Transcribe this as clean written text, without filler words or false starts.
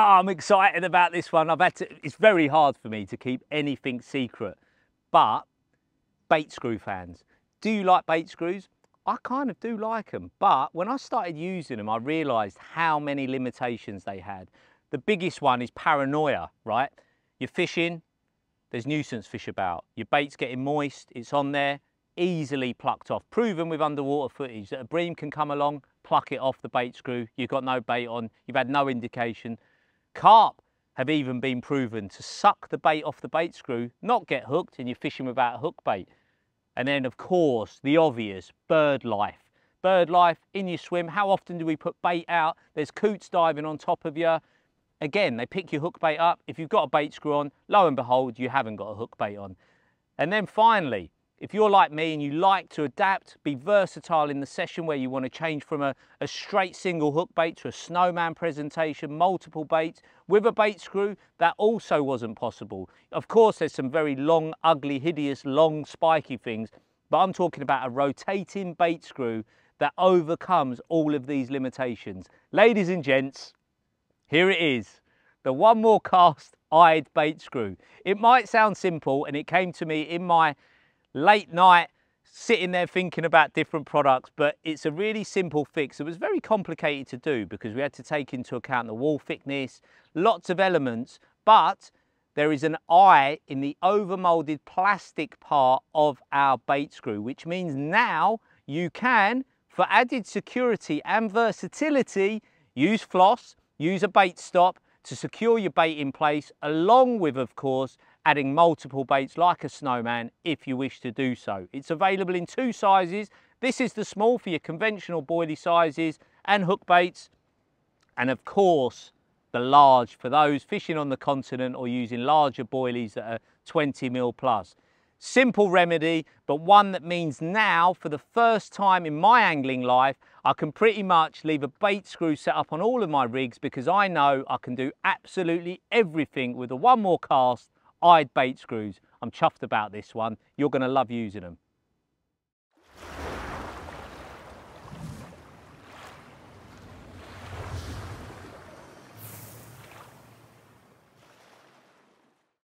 Oh, I'm excited about this one. It's very hard for me to keep anything secret, but bait screw fans, do you like bait screws? I kind of do like them, but when I started using them, I realized how many limitations they had. The biggest one is paranoia, right? You're fishing, there's nuisance fish about. Your bait's getting moist, it's on there, easily plucked off. Proven with underwater footage that a bream can come along, pluck it off the bait screw, you've got no bait on, you've had no indication. Carp have even been proven to suck the bait off the bait screw, not get hooked, and you're fishing without hook bait. And then of course, the obvious, bird life. Bird life in your swim, how often do we put bait out? There's coots diving on top of you. Again, they pick your hook bait up. If you've got a bait screw on, lo and behold, you haven't got a hook bait on. And then finally, if you're like me and you like to adapt, be versatile in the session where you want to change from a straight single hook bait to a snowman presentation, multiple baits, with a bait screw, that also wasn't possible. Of course, there's some very long, ugly, hideous, long, spiky things, but I'm talking about a rotating bait screw that overcomes all of these limitations. Ladies and gents, here it is, the One More Cast eyed bait screw. It might sound simple, and it came to me in my late night, sitting there thinking about different products, but it's a really simple fix. It was very complicated to do because we had to take into account the wall thickness, lots of elements, but there is an eye in the overmolded plastic part of our bait screw, which means now you can, for added security and versatility, use floss, use a bait stop to secure your bait in place, along with, of course, adding multiple baits like a snowman if you wish to do so. It's available in two sizes. This is the small for your conventional boilie sizes and hook baits, and of course the large for those fishing on the continent or using larger boilies that are 20 mil plus. Simple remedy, but one that means now, for the first time in my angling life, I can pretty much leave a bait screw set up on all of my rigs because I know I can do absolutely everything with the One More Cast eyed bait screws. I'm chuffed about this one. You're going to love using them.